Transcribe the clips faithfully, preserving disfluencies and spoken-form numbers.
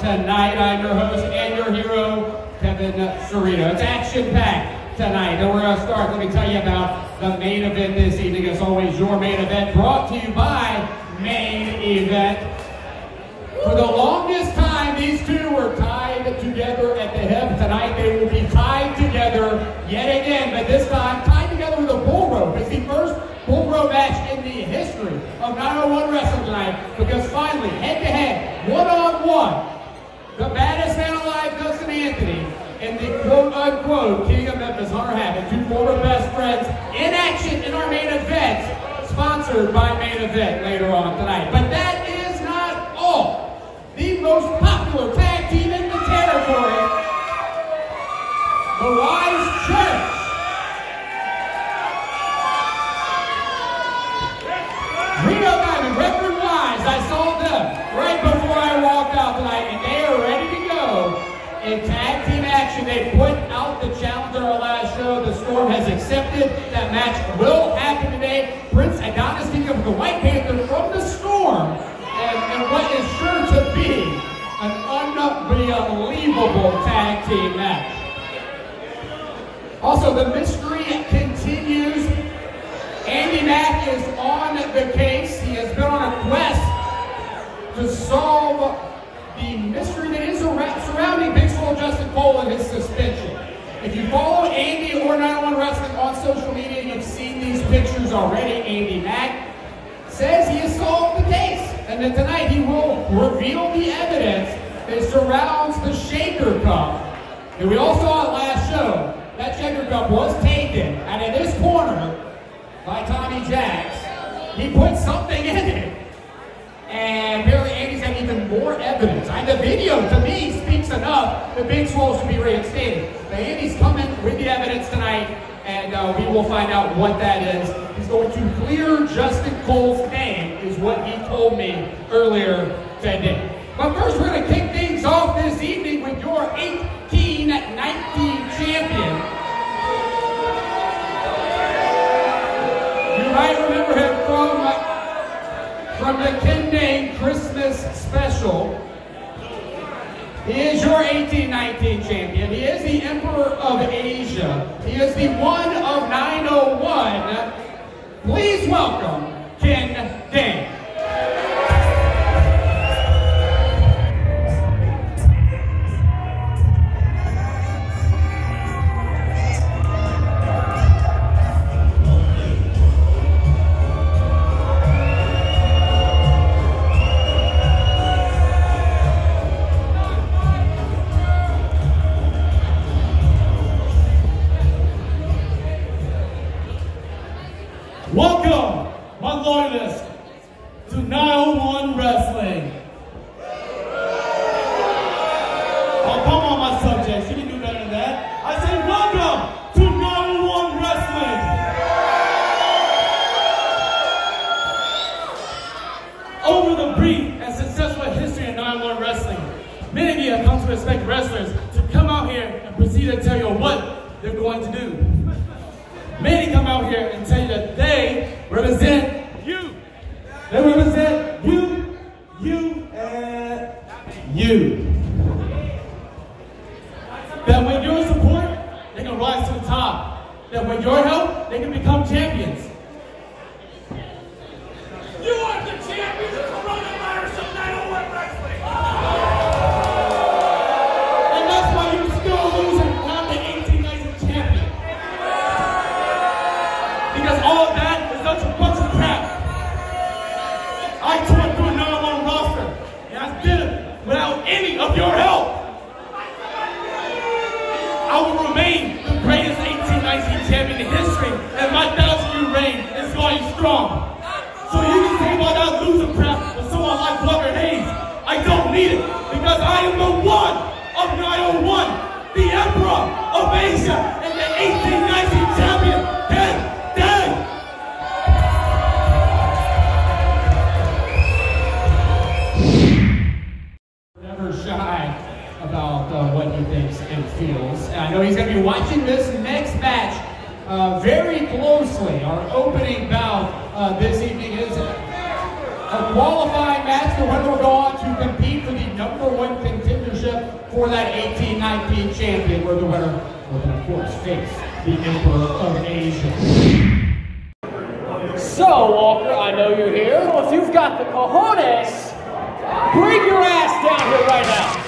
Tonight, I'm your host and your hero, Kevin Serino. It's action-packed tonight, and we're going to start. Let me tell you about the main event this evening. As always, your main event brought to you by Main Event. For the longest time, these two were tied together at the hip. Tonight, they will be tied together yet again, but this time tied together with a bull rope. It's the first bull rope match in the history of nine oh one Wrestling tonight, because finally, head-to-head, one-on-one, the baddest man alive, Justin Anthony, and the quote-unquote King of Memphis, Hunter Hammond, two former best friends in action in our main event, sponsored by Main Event later on tonight. But that is not all. The most popular tag team in the territory, the Wise Church. Reno Diamond, Rec Room Wise, I saw them right before I walked out tonight, and they are ready to go in tag team action. They put out the challenge on our last show. The Storm has accepted that match will happen today. Prince Adonis, King of the White Panther, from the Storm, and, and what is sure to be an unbelievable tag team match. Also, the mystery continues. Andy Mack is on the case. He has been on a quest to solve the mystery that is surrounding Big Swole Justin Cole and his suspension. If you follow Andy or nine oh one Wrestling on social media, you've seen these pictures already. Andy Mack says he has solved the case, and that tonight he will reveal the evidence that surrounds the shaker cup. And we all saw it last show. That shaker cup was taken out of this corner by Tommy Jacks. He put something in it, and apparently Andy's got even more evidence. I, the video, to me, speaks enough that Big Swole should be reinstated. But Andy's coming with the evidence tonight, and uh, we will find out what that is. He's going to clear Justin Cole's name, is what he told me earlier today. But first, we're going to kick things off this evening with your eighteen nineteen champion. You might remember him from, from the Ken Dane Christmas special. He is your eighteen nineteen champion. He is the Emperor of Asia. He is the one of nine oh one. Please welcome Ken Dane. Welcome, my loyalists, to nine oh one Wrestling. Oh, come on, my subjects. You can do better than that. I said, welcome to nine oh one Wrestling. Over the brief and successful respect wrestlers to come out here and proceed to tell you what they're going to do. Many come out here and tell you that they represent you. They represent you, you, and you. That with your support, they can rise to the top. That with your help, they can become champions. You are the champions of coronavirus of nine oh one Wrestling! And that's why you're still losing on the eighteen nineteen champion. Because all of that is such a bunch of crap. I tore through a nine oh one roster, and I did it without any of your help. I will remain the greatest eighteen nineteen champion in history, and my thousand year reign is going strong. So you can say why not lose a crap with someone like Booker Hayes. I don't need it, because I am the one of nine oh one, the Emperor of Asia, and the eighteen nineteen champion, Ken Day. Never shy about uh, what he thinks and feels. And I know he's going to be watching this next match uh, very closely, our opening bout. Uh, this evening is a, a qualifying match for when we'll go on to compete for the number one contendership for that eighteen nineteen champion, where the winner will, of course, face the Emperor of Asia. So, Walker, I know you're here. Well, if you've got the cojones, bring your ass down here right now.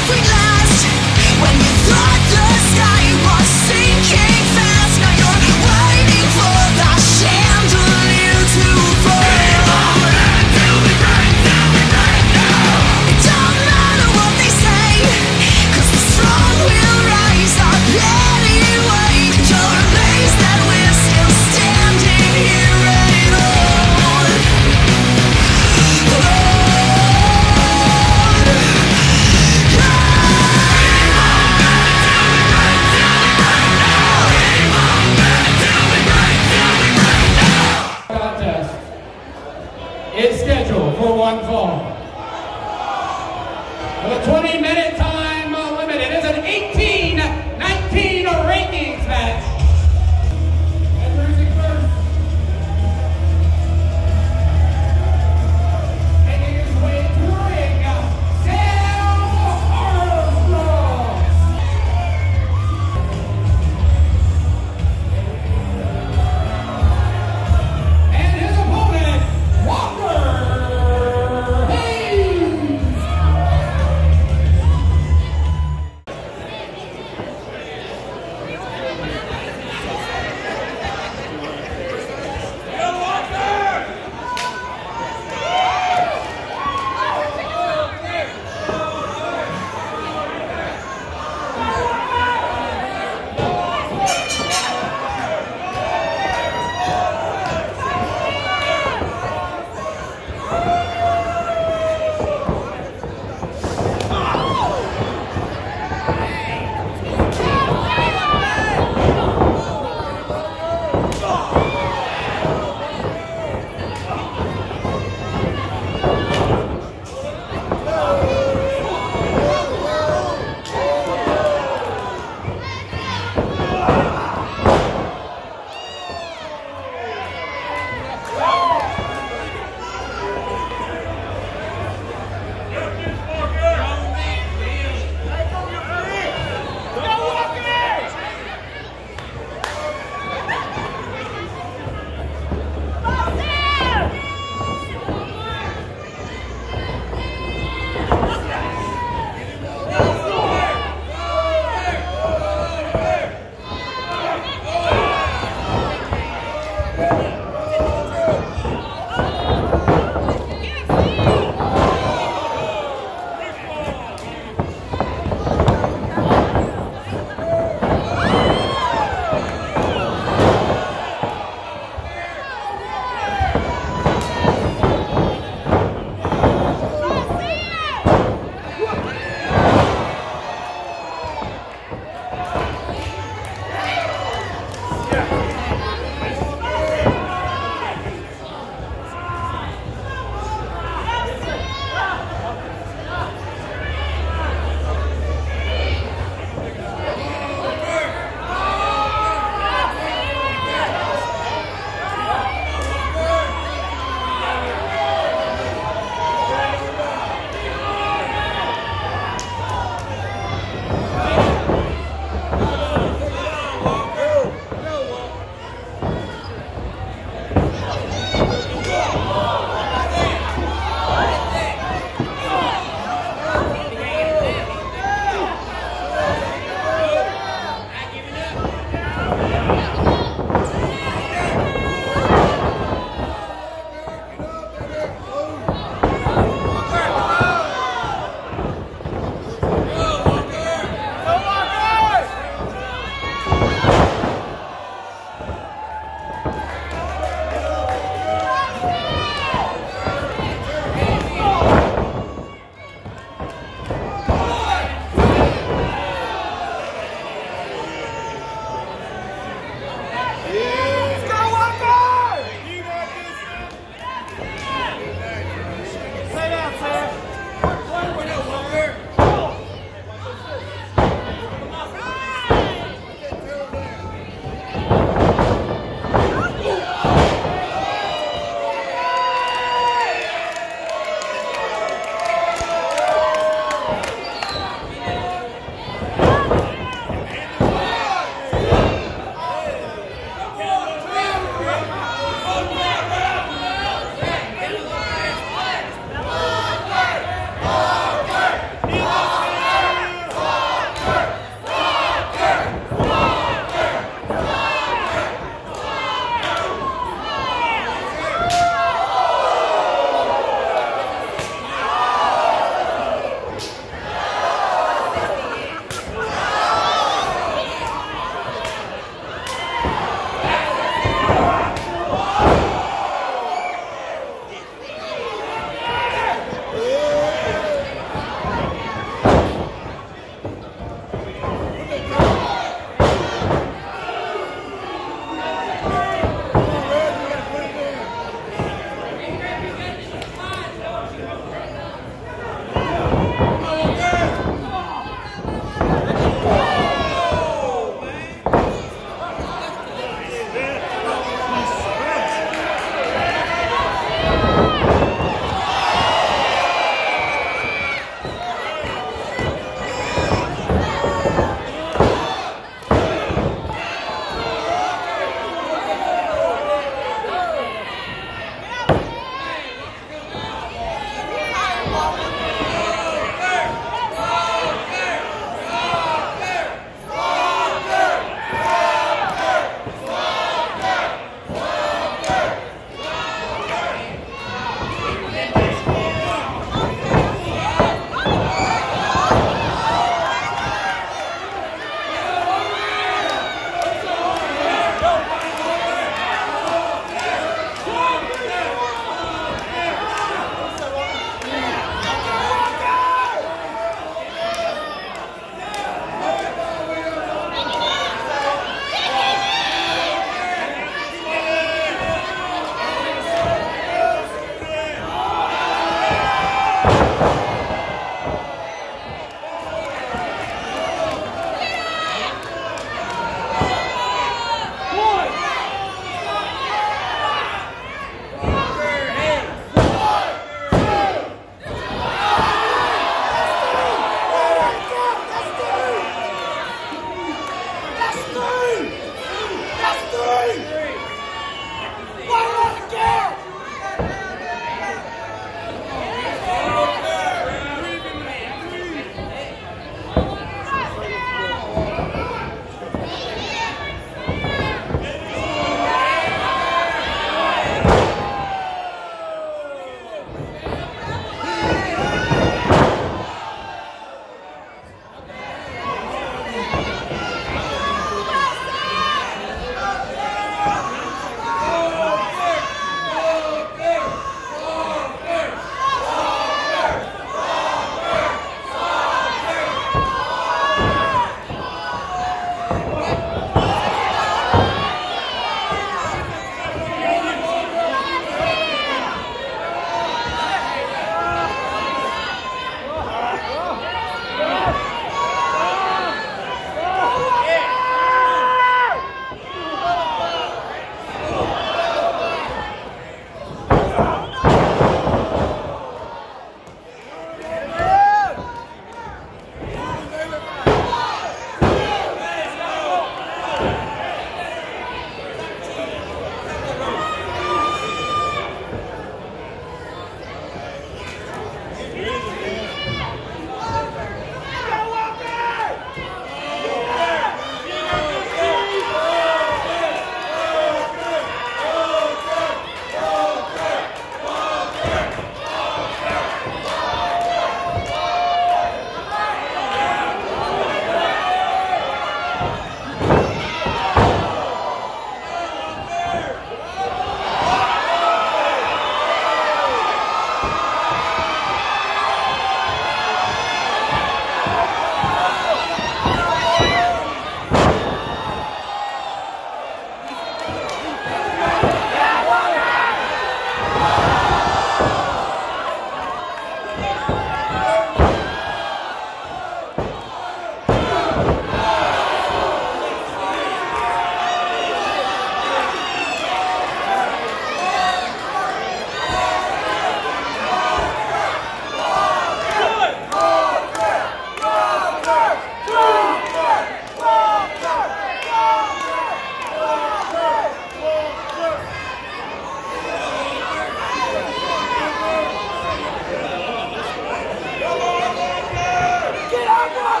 We're back!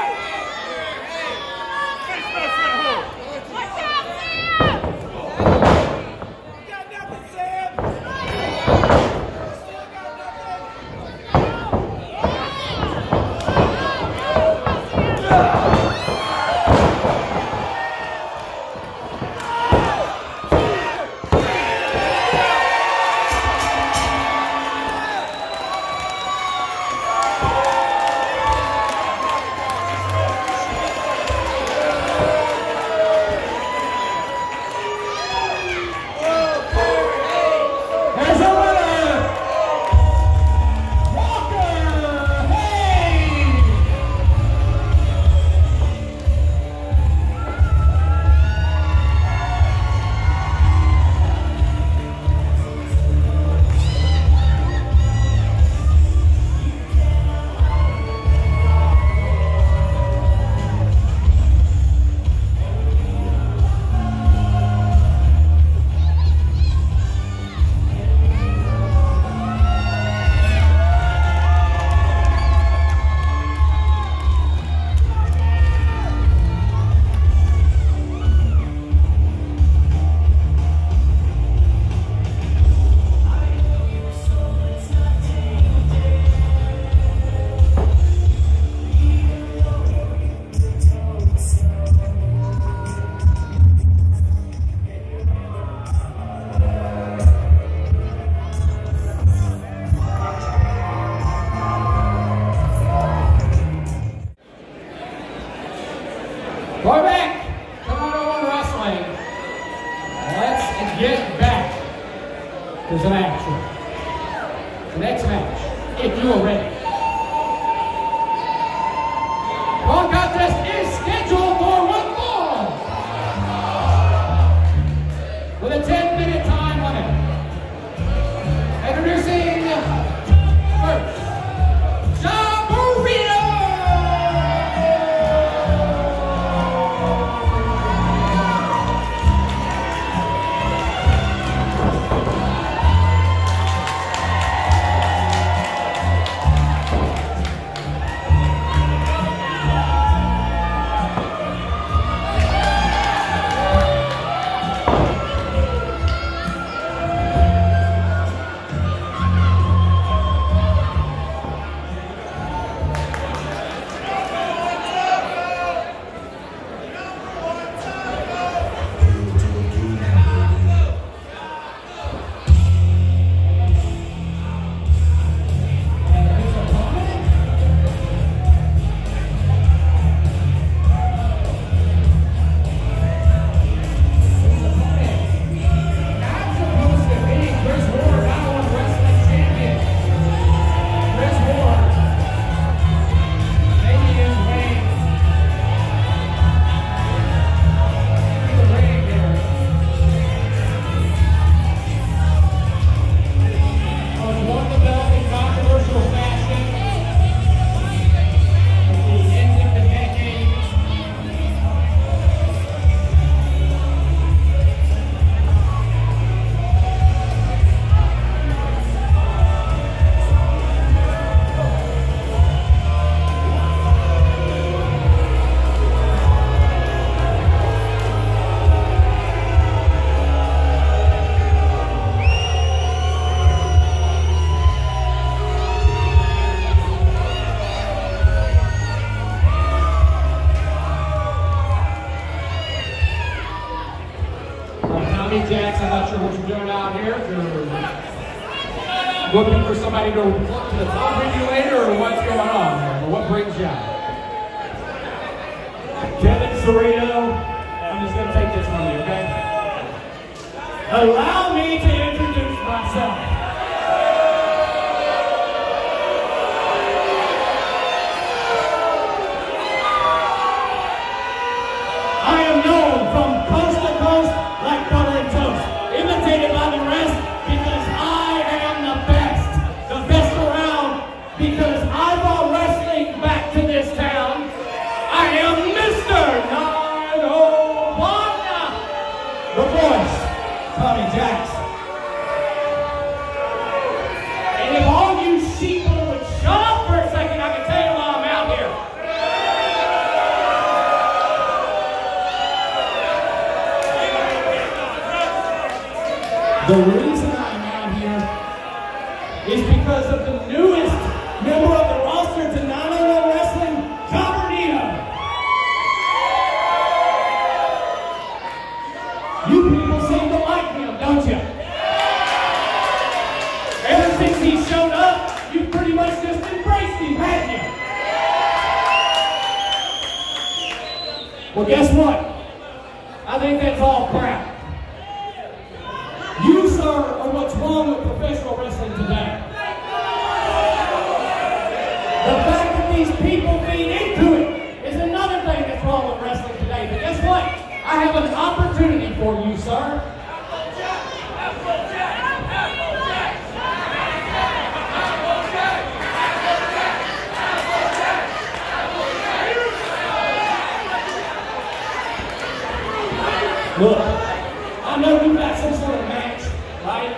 nine oh one Wrestling. Let's get back to some action. The next match, if you are ready. One contest is scheduled for one fall. With a ten minute time limit. Introducing first, John Burrito! Tommy Jacks, I'm not sure what you're doing out here, if you're looking for somebody to flip to the top regulator or what's going on, or what brings you out. Kevin Serino, I'm just going to take this from you, okay? Allow me to introduce myself. I am known from coast to coast like butter and toast, imitated by the rest because I am the best, the best around, because I brought wrestling back to this town. I am Mister nine oh one, the voice, Tommy Jacks. The reason I'm out here is because of the newest member of the roster to nine oh one Wrestling, Caberino. You people seem to like him, don't you? Ever since he showed up, you've pretty much just embraced him, haven't you? Well, guess what? I think that's all crap. You, sir, are what's wrong with professional wrestling today. The fact that these people feed into it is another thing that's wrong with wrestling today. But guess what? I have an opportunity for you, sir. Look, I know you've got some sort of match, right?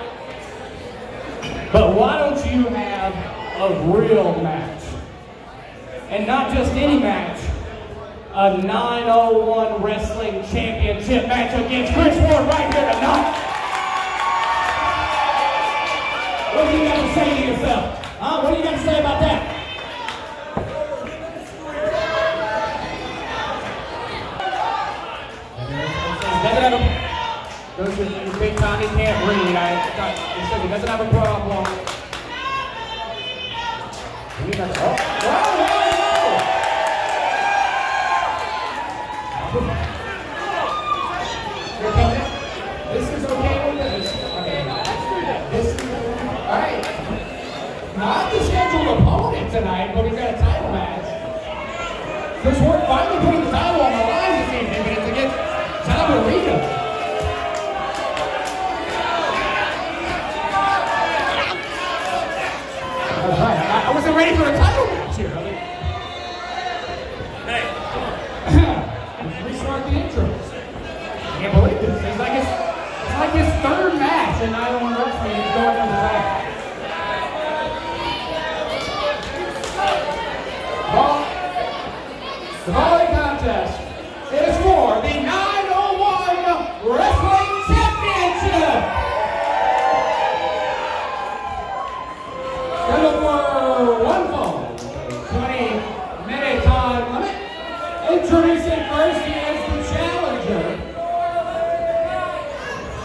But why don't you have a real match? And not just any match, a nine oh one Wrestling Championship match against Chris Ward right here tonight. What do you got to say to yourself? Huh? What do you got to say about that? Those who big time, he can't read. I, I, he doesn't have a problem. Oh, oh, this is okay with this. Okay, this is all right. Not the scheduled opponent tonight, but we've got a title match. Chris Ward finally putting the title on the line this evening, but it's against Tabarita. I wasn't ready for the title match here. I mean, hey, restart the intro. I can't believe this. It's like his, it's like his third match, and I don't want to work for you. He's going down the back. Well, the volley contest is for the nine oh one Wrestling Championship. Introducing first, he is the challenger,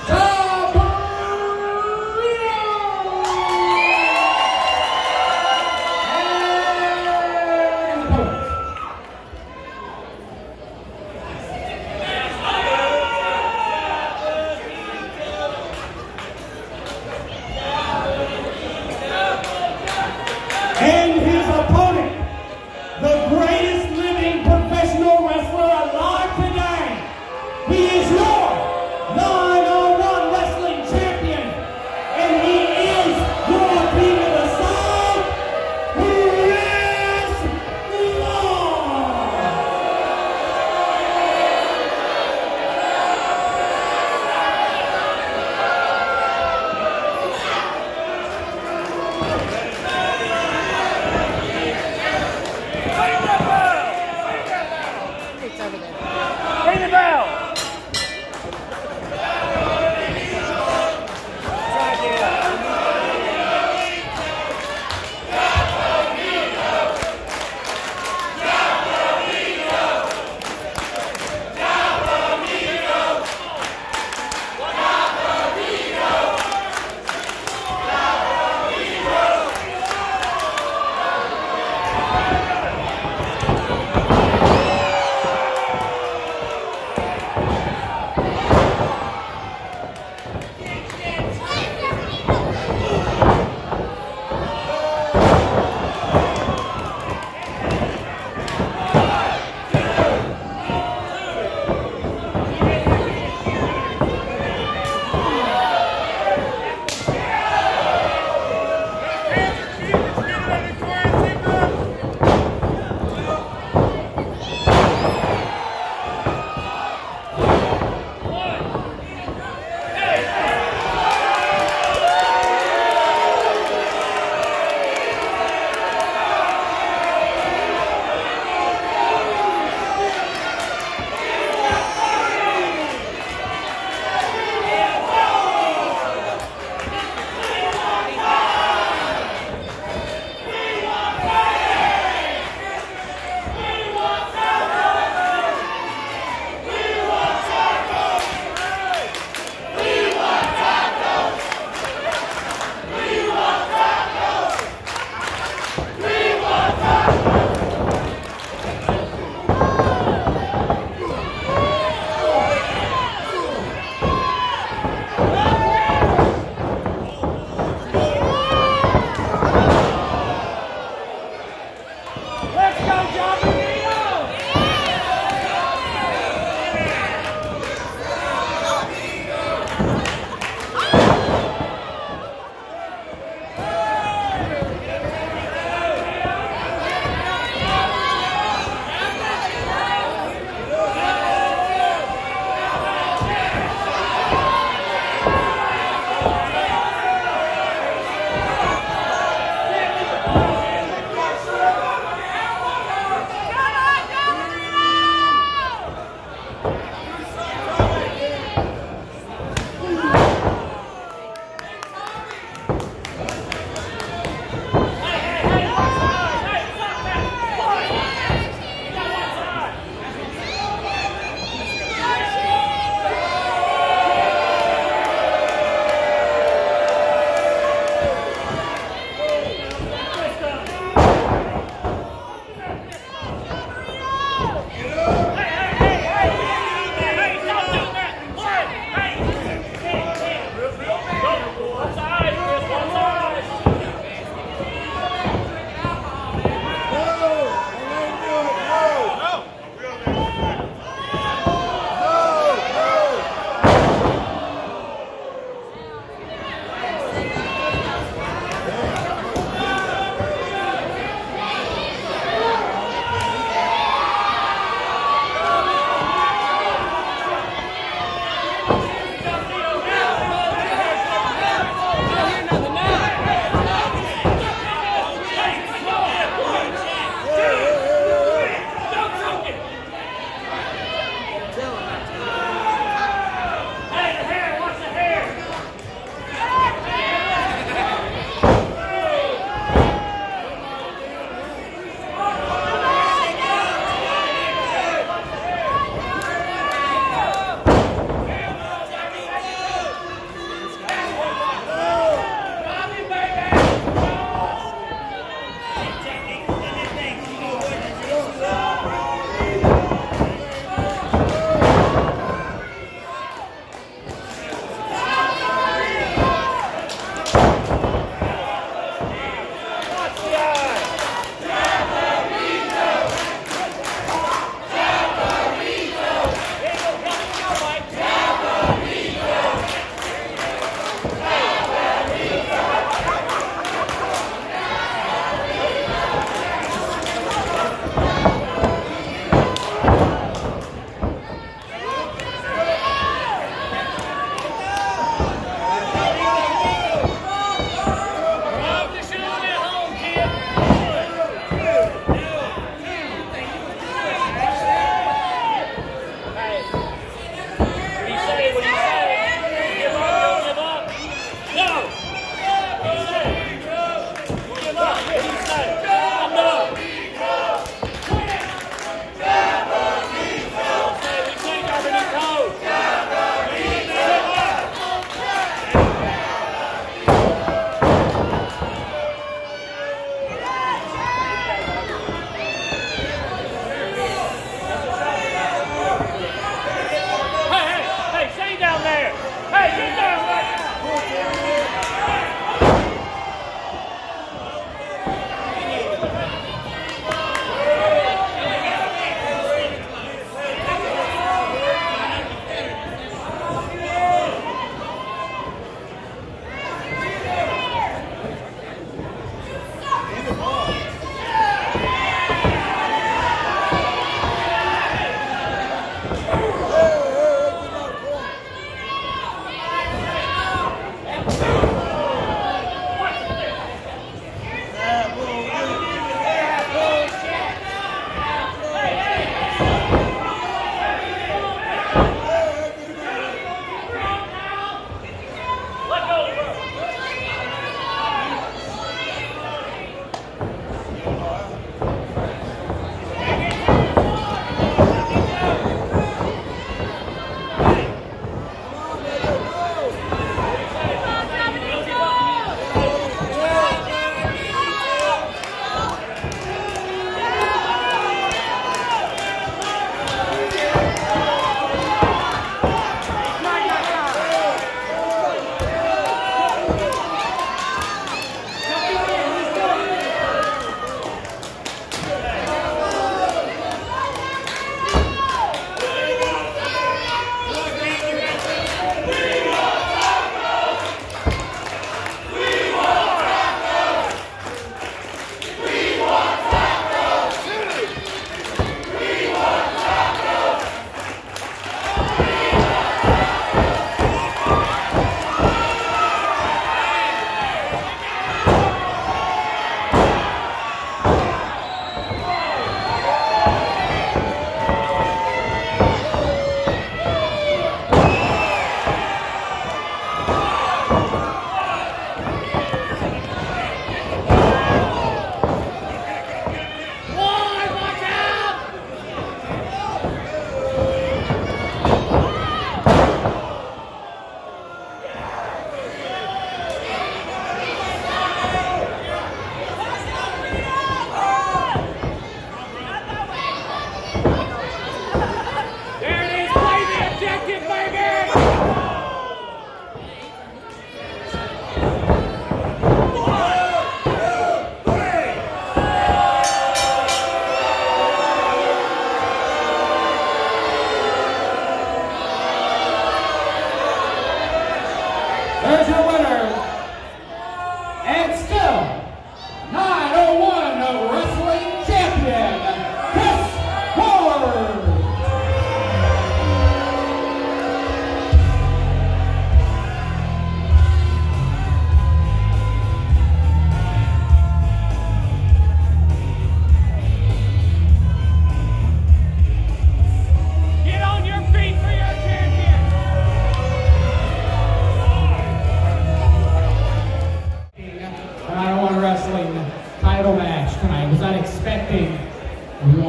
Tommy Jacks. And his opponent, the greatest living professional wrestler alive.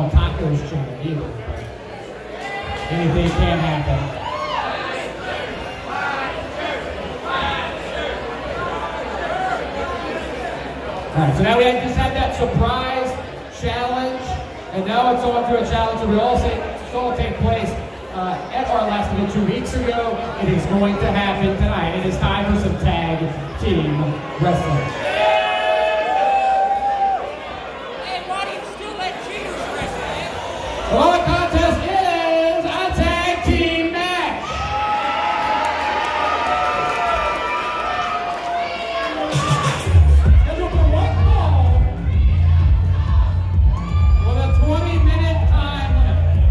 want tacos tonight either. But anything can happen. All right, so now we just had that surprise challenge, and now it's on to a challenge that we all say it's all take place uh, at our last minute two weeks ago. It is going to happen tonight. It is time for some tag team wrestling. Well, the contest is a tag team match. Scheduled for one fall with a twenty minute time limit.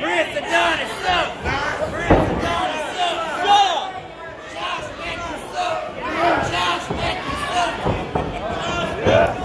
Prince Adonis up. Prince Adonis up. What up? Josh Matthews up. Josh Matthews up. Josh Matthews up. Let's go!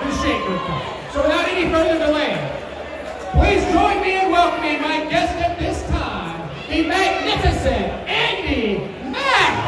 the Shaker. So without any further delay, please join me in welcoming my guest at this time, the magnificent Andy Mack.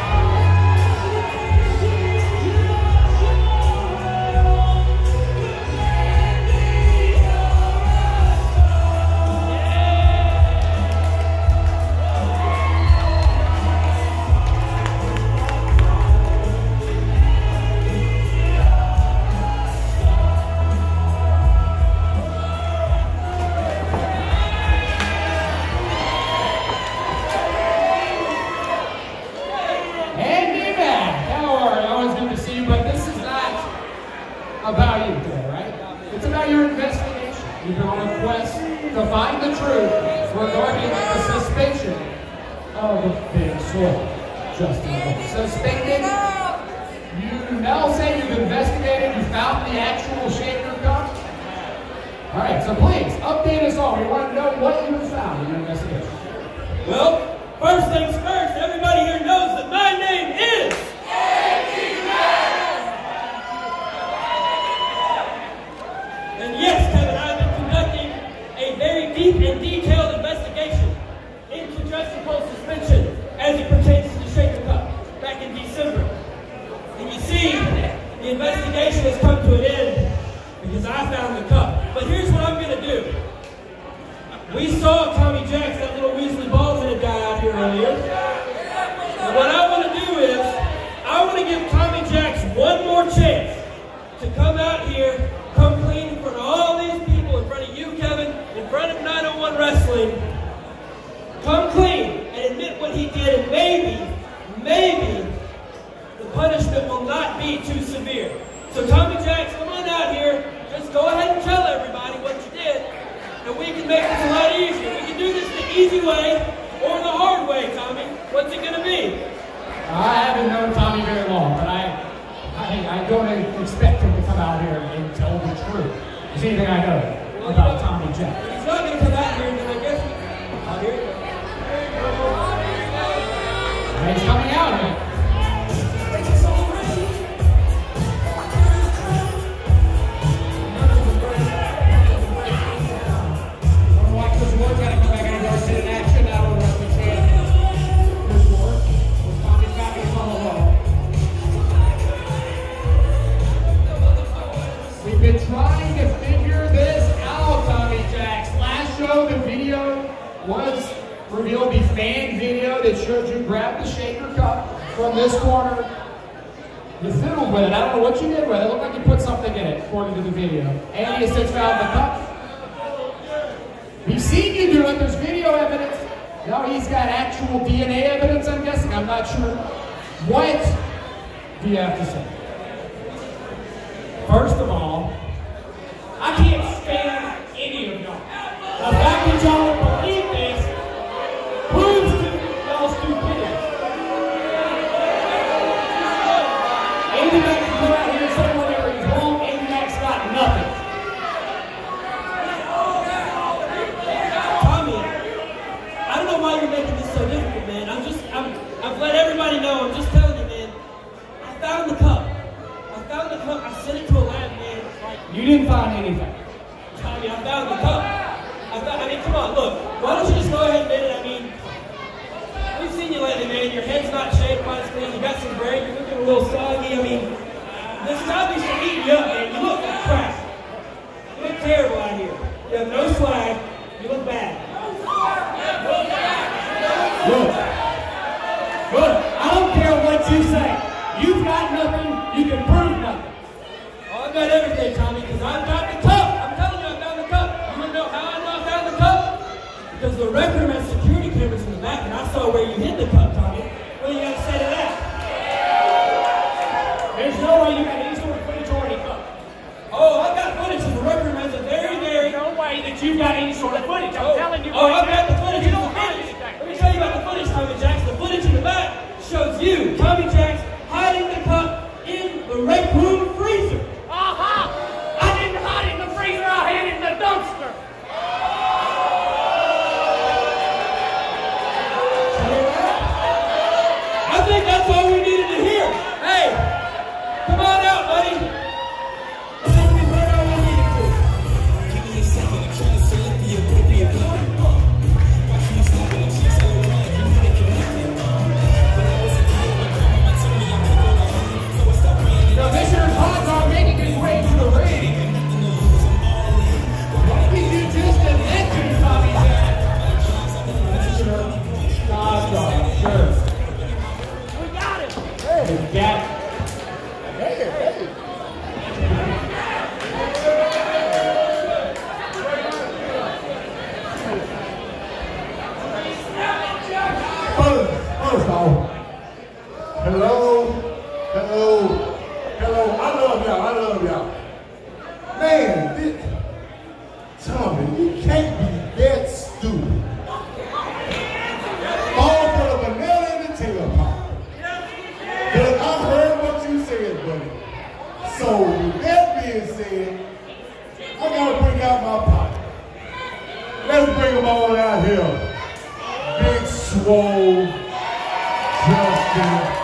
Come on out, buddy. out my pocket. Let's bring them all out here. Big Swole, Justin.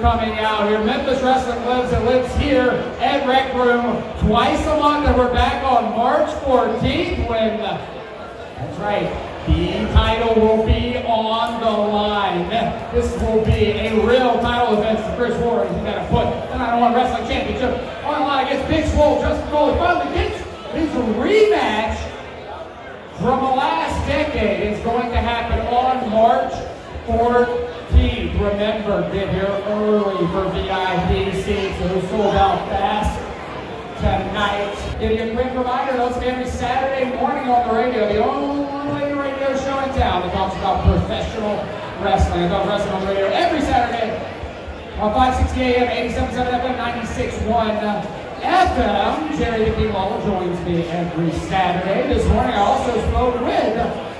Coming out here. Memphis Wrestling lives and lives here at Rec Room twice a month, and we're back on March fourteenth when, that's right, the title will be on the line. This will be a real title event for Chris Warren. He's got a foot, and I don't want Wrestling Championship on the line against Big Swole. Justin Cole finally gets his rematch from the last decade. It's going to happen on March fourth. Remember, get here early for V I P seats, so those sold out fast tonight. Give you a quick reminder, those every Saturday morning on the radio, the only radio show in town that talks about professional wrestling. It's on Wrestling on the Radio every Saturday on five sixty A M, eighty-seven point seven F M, ninety-six point one F M. Jerry Vicki Lawler joins me every Saturday. This morning I also spoke with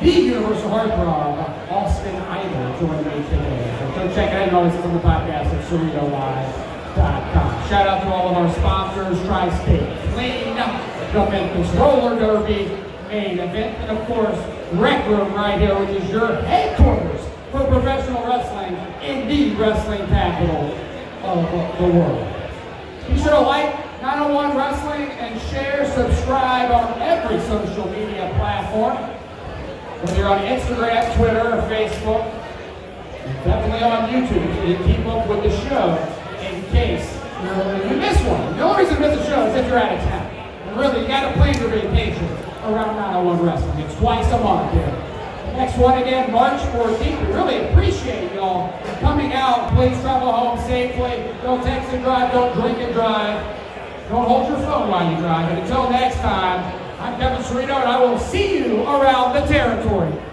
the Universal Heartthrob, Austin Idol, joined me today. So go check it out and always on the podcast at Serino Live dot com. Shout out to all of our sponsors, Tri-State Clean, the Memphis Roller Derby, main event, and of course, Rec Room right here, which is your headquarters for professional wrestling in the wrestling capital of the world. Be sure to like nine oh one Wrestling and share, subscribe on every social media platform. Whether you're on Instagram, Twitter, or Facebook, and definitely on YouTube, to keep up with the show in case you miss one. The only reason to miss the show is if you're out of town. And really, you got to plan your vacation around nine oh one Wrestling. It's twice a month here. The next one again, March fourteenth. We really appreciate y'all coming out. Please travel home safely. Don't text and drive. Don't drink and drive. Don't hold your phone while you drive. And until next time, I'm Kevin Serino, and I will see you around the territory.